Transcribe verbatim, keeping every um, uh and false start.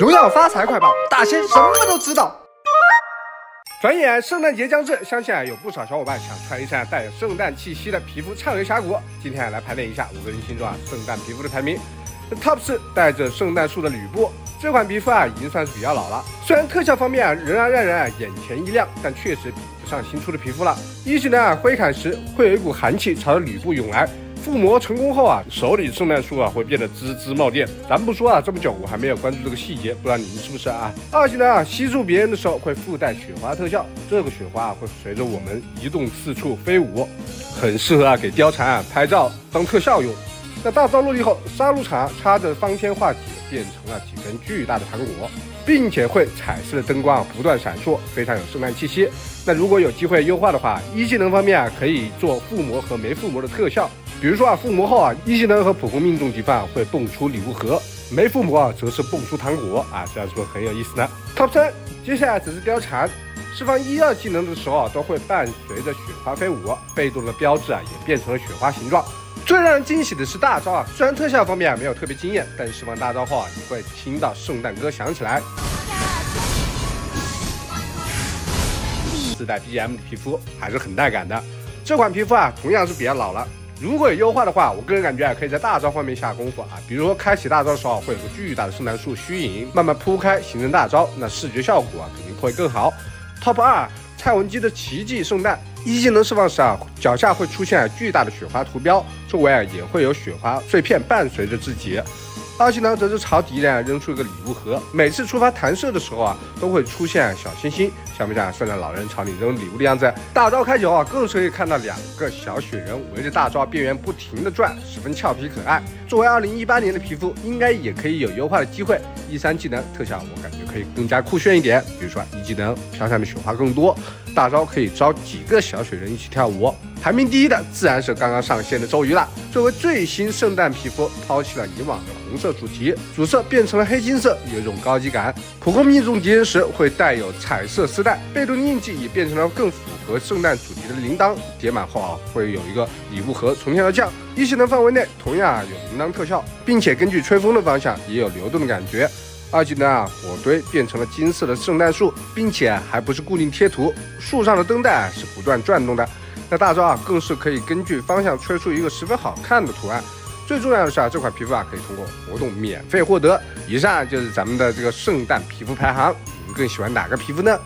荣耀发财快报，大仙什么都知道。转眼圣诞节将至，相信啊有不少小伙伴想穿一身带有圣诞气息的皮肤畅游峡谷。今天来排列一下五个人心中啊圣诞皮肤的排名。Top 四，带着圣诞树的吕布。这款皮肤啊已经算是比较老了，虽然特效方面啊仍然让人啊眼前一亮，但确实比不上新出的皮肤了。一是呢、啊、挥砍时会有一股寒气朝着吕布涌来。 附魔成功后啊，手里圣诞树啊会变得枝枝冒电。咱不说啊，这么久我还没有关注这个细节，不知道你们是不是啊？二是呢、啊，吸住别人的时候会附带雪花特效，这个雪花啊会随着我们移动四处飞舞，很适合啊给貂蝉啊拍照当特效用。那大招落地后，杀戮场插着方天画戟变成了几根巨大的糖果，并且会彩色的灯光啊不断闪烁，非常有圣诞气息。那如果有机会优化的话，一技能方面啊可以做附魔和没附魔的特效。 比如说啊，附魔后啊，一技能和普攻命中几番、啊、会蹦出礼物盒，没附魔啊，则是蹦出糖果啊，这样是不是很有意思呢 ？Top 三，接下来只是貂蝉，释放一二技能的时候啊，都会伴随着雪花飞舞，被动的标志啊也变成了雪花形状。最让人惊喜的是大招啊，虽然特效方面啊没有特别惊艳，但释放大招后啊，你会听到圣诞歌响起来。 自带 B G M 的皮肤还是很带感的，这款皮肤啊同样是比较老了。 如果有优化的话，我个人感觉啊，可以在大招方面下功夫啊，比如说开启大招的时候会有个巨大的圣诞树虚影，慢慢铺开形成大招，那视觉效果啊肯定会更好。Top 二，蔡文姬的奇迹圣诞，一技能释放时啊，脚下会出现巨大的雪花图标，周围啊也会有雪花碎片伴随着自己。二技能则是朝敌人啊扔出一个礼物盒，每次触发弹射的时候啊，都会出现小星星，像不像圣诞老人朝你扔礼物的样子？大招开球啊，更是可以看到两个小雪人围着大招边缘不停的转，十分俏皮可爱。作为二零一八年的皮肤，应该也可以有优化的机会。一三技能特效我感觉可以更加酷炫一点，比如说一技能飘散的雪花更多，大招可以招几个小雪人一起跳舞。 排名第一的自然是刚刚上线的周瑜了。作为最新圣诞皮肤，抛弃了以往的红色主题，主色变成了黑金色，有一种高级感。普攻命中敌人时会带有彩色丝带，被动印记也变成了更符合圣诞主题的铃铛。叠满后啊，会有一个礼物盒从天而降。一技能范围内同样啊有铃铛特效，并且根据吹风的方向也有流动的感觉。 二技能啊，火堆变成了金色的圣诞树，并且还不是固定贴图，树上的灯带啊是不断转动的。那大招啊，更是可以根据方向吹出一个十分好看的图案。最重要的是啊，这款皮肤啊可以通过活动免费获得。以上就是咱们的这个圣诞皮肤排行，你们更喜欢哪个皮肤呢？